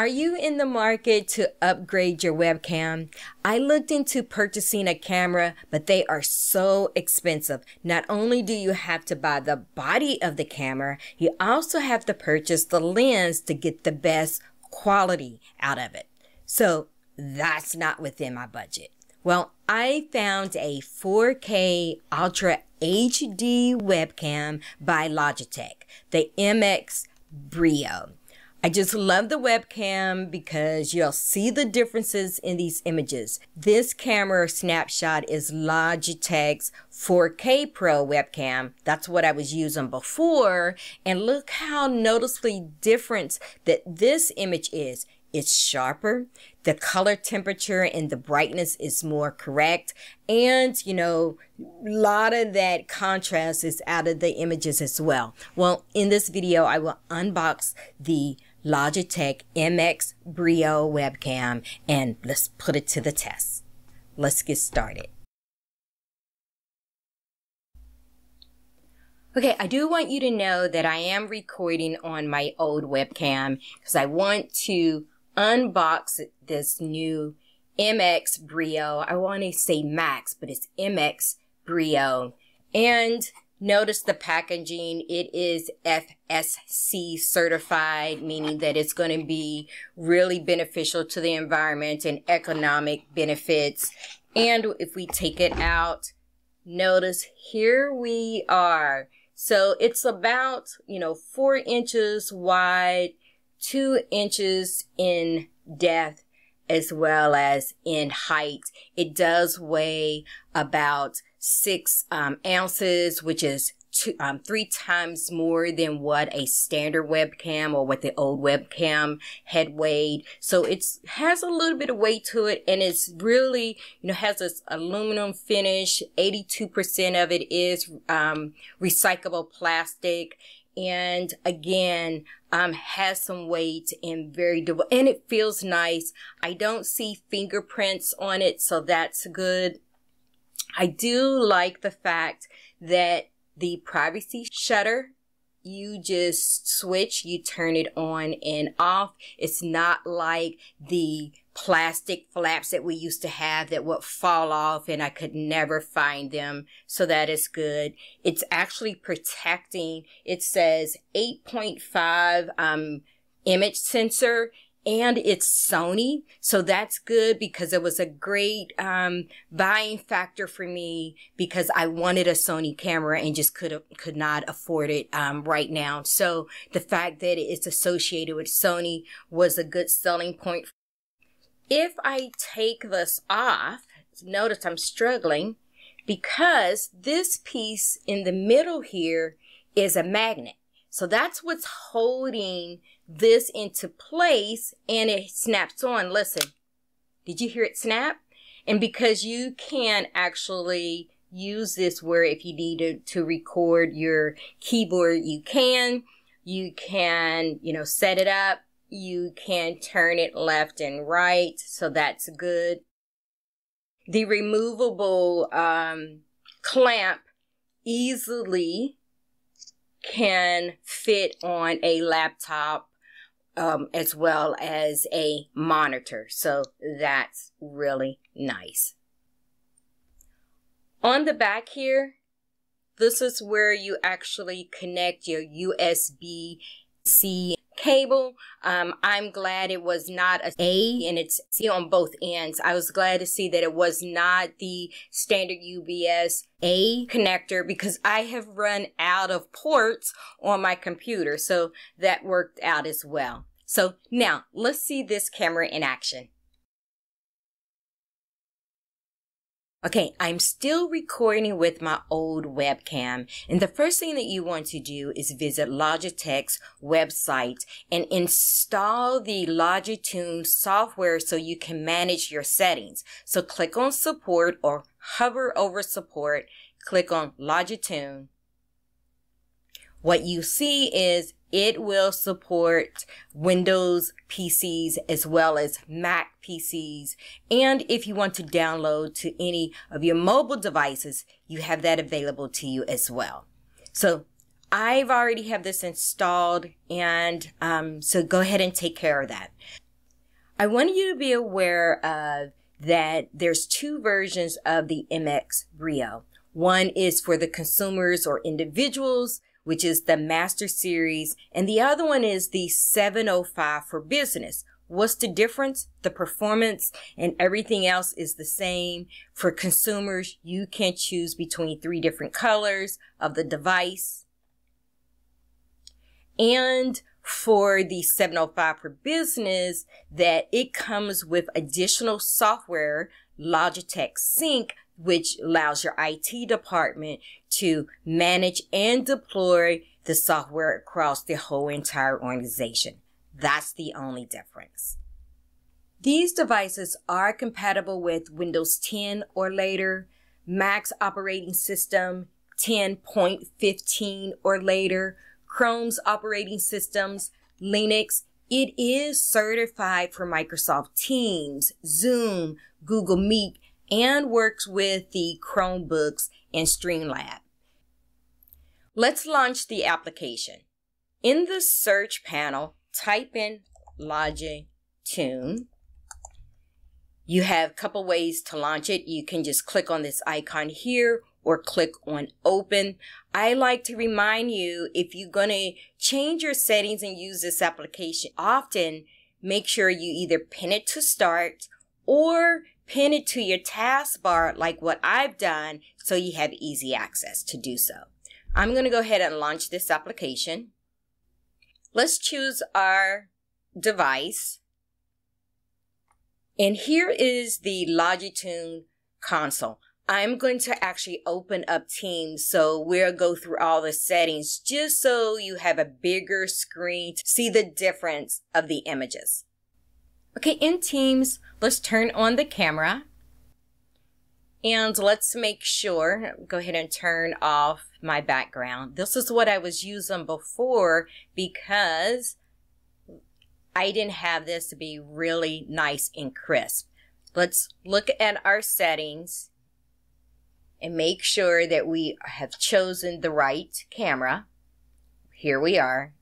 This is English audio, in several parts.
Are you in the market to upgrade your webcam? I looked into purchasing a camera, but they are so expensive. Not only do you have to buy the body of the camera, you also have to purchase the lens to get the best quality out of it. So that's not within my budget. Well, I found a 4K Ultra HD webcam by Logitech, the MX Brio. I just love the webcam because you'll see the differences in these images. This camera snapshot is Logitech's 4K Pro webcam. That's what I was using before. And look how noticeably different that this image is. It's sharper. The color temperature and the brightness is more correct. And, you know, a lot of that contrast is out of the images as well. Well, in this video, I will unbox the Logitech MX Brio webcam and let's put it to the test. Let's get started. Okay, I do want you to know that I am recording on my old webcam because I want to unbox this new MX Brio. I want to say Max, but it's MX Brio. And notice the packaging. It is FSC certified, meaning that it's going to be really beneficial to the environment and economic benefits. And if we take it out, notice here we are. So it's about, you know, 4 inches wide, 2 inches in depth as well as in height. It does weigh about 6 ounces, which is three times more than what a standard webcam or what the old webcam had weighed. So it has a little bit of weight to it, and it's really, you know, has this aluminum finish. 82% of it is recyclable plastic. And again, has some weight and very durable, and it feels nice. I don't see fingerprints on it, so that's good. I do like the fact that the privacy shutter, you just switch, you turn it on and off. It's not like the plastic flaps that we used to have that would fall off and I could never find them. So that is good. It's actually protecting. It says 8.5 image sensor, and it's Sony. So that's good because it was a great buying factor for me because I wanted a Sony camera and just could not afford it right now. So the fact that it's associated with Sony was a good selling point. If I take this off, notice I'm struggling because this piece in the middle here is a magnet. So that's what's holding this into place, and it snaps on. Listen, did you hear it snap? And because you can actually use this where if you needed to record your keyboard, you can, you know, set it up, you can turn it left and right. So that's good. The removable clamp easily can fit on a laptop as well as a monitor. So that's really nice. On the back here, this is where you actually connect your USB-C cable. I'm glad it was not an A and it's C on both ends. I was glad to see that it was not the standard UBS A connector because I have run out of ports on my computer. So that worked out as well. So now let's see this camera in action. Okay, I'm still recording with my old webcam, and the first thing that you want to do is visit Logitech's website and install the Logi Tune software so you can manage your settings. So click on support or hover over support, click on Logi Tune. What you see is it will support Windows PCs as well as Mac PCs. And if you want to download to any of your mobile devices, you have that available to you as well. So I've already have this installed, and so go ahead and take care of that. I want you to be aware of that there's two versions of the MX Brio. One is for the consumers or individuals, which is the Master Series, and the other one is the 705 for business. What's the difference? The performance and everything else is the same. For consumers, you can choose between three different colors of the device. And for the 705 for business, that it comes with additional software, Logitech Sync, which allows your IT department to manage and deploy the software across the whole entire organization. That's the only difference. These devices are compatible with Windows 10 or later, Mac's operating system 10.15 or later, Chrome's operating systems, Linux. It is certified for Microsoft Teams, Zoom, Google Meet, and works with the Chromebooks and StreamLab. Let's launch the application. In the search panel, type in Logi Tune. You have a couple ways to launch it. You can just click on this icon here or click on open. I like to remind you, if you're going to change your settings and use this application often, make sure you either pin it to start or pin it to your taskbar like what I've done so you have easy access to do so. I'm going to go ahead and launch this application. Let's choose our device. And here is the Logi Tune console. I'm going to actually open up Teams, so we'll go through all the settings just so you have a bigger screen to see the difference of the images. Okay, in Teams, let's turn on the camera. And let's make sure, go ahead and turn off my background. This is what I was using before because I didn't have this to be really nice and crisp. Let's look at our settings and make sure that we have chosen the right camera. Here we are,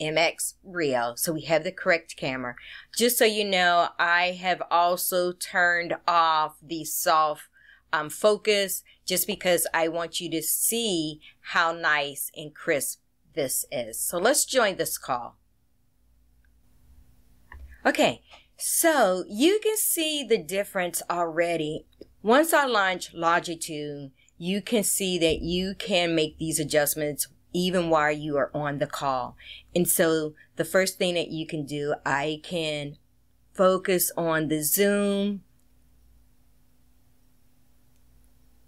MX Brio, so we have the correct camera. Just so you know, I have also turned off the soft focus just because I want you to see how nice and crisp this is. So let's join this call. Okay, so you can see the difference already. Once I launch Logi Tune, you can see that you can make these adjustments even while you are on the call. And so the first thing that you can do, I can focus on the Zoom.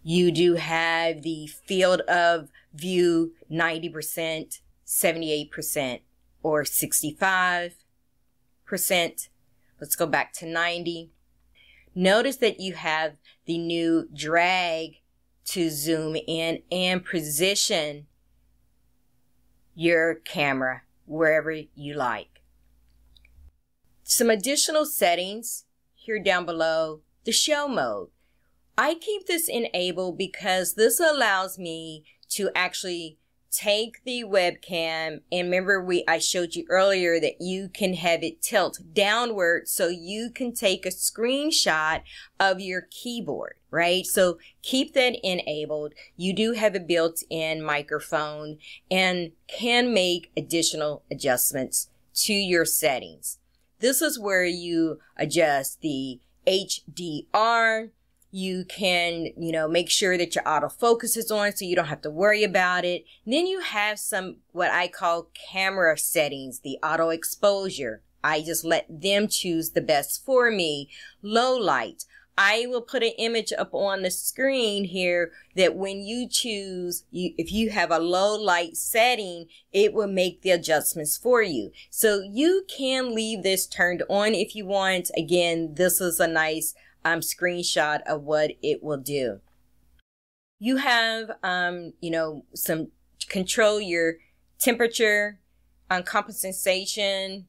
You do have the field of view 90%, 78%, or 65%. Let's go back to 90. Notice that you have the new drag to zoom in and position your camera wherever you like. Some additional settings here down below, the show mode. I keep this enabled because this allows me to actually take the webcam, and remember I showed you earlier that you can have it tilt downward so you can take a screenshot of your keyboard, right? So keep that enabled. You do have a built-in microphone and can make additional adjustments to your settings. This is where you adjust the HDR. You can, you know, make sure that your autofocus is on so you don't have to worry about it. And then you have some, what I call camera settings, the auto exposure. I just let them choose the best for me. Low light. I will put an image up on the screen here that when you choose, if you have a low light setting, it will make the adjustments for you. So you can leave this turned on if you want. Again, this is a nice screenshot of what it will do. You have, you know, some control your temperature, compensation.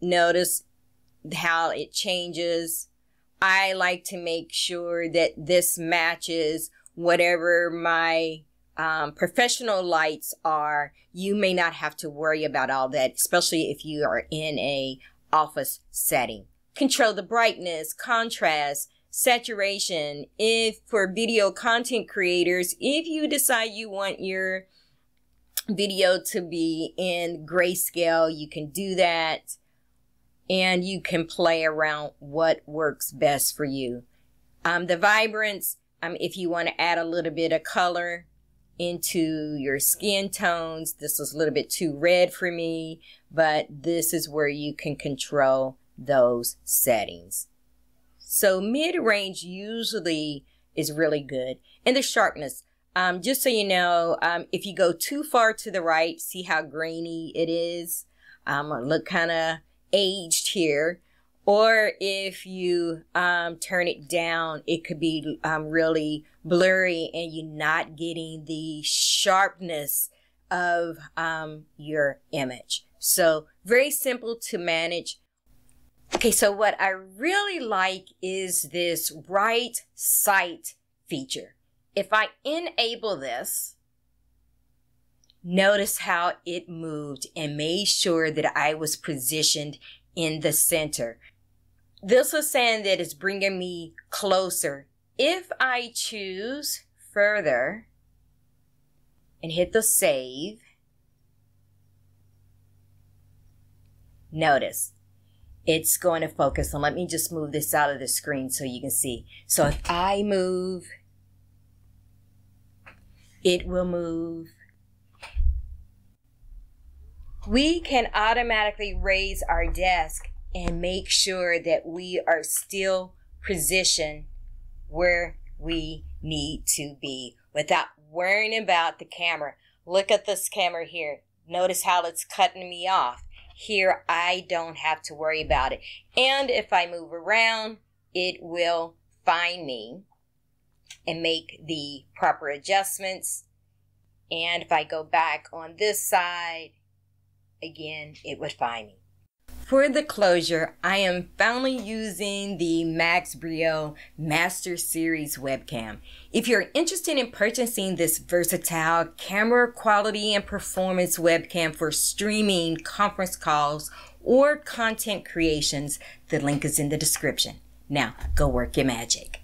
Notice how it changes. I like to make sure that this matches whatever my professional lights are. You may not have to worry about all that, especially if you are in a office setting. control the brightness, contrast, saturation. If for video content creators, if you decide you want your video to be in grayscale, you can do that, and you can play around what works best for you. The vibrance, if you want to add a little bit of color into your skin tones. This was a little bit too red for me, but this is where you can control those settings. So mid-range usually is really good. And the sharpness, just so you know, if you go too far to the right, see how grainy it is? Look kind of aged here. Or if you turn it down, it could be really blurry and you're not getting the sharpness of your image. So very simple to manage. Okay, so what I really like is this bright sight feature. If I enable this, notice how it moved and made sure that I was positioned in the center. This was saying that it's bringing me closer. If I choose further and hit the save, notice it's going to focus on. Let me just move this out of the screen so you can see. So if I move, it will move. We can automatically raise our desk and make sure that we are still positioned where we need to be without worrying about the camera. Look at this camera here. Notice how it's cutting me off. Here, I don't have to worry about it. And if I move around, it will find me and make the proper adjustments. And if I go back on this side, again, it would find me. For the closure, I am finally using the MX Brio Master Series webcam. If you're interested in purchasing this versatile camera quality and performance webcam for streaming, conference calls, or content creations, the link is in the description. Now, go work your magic.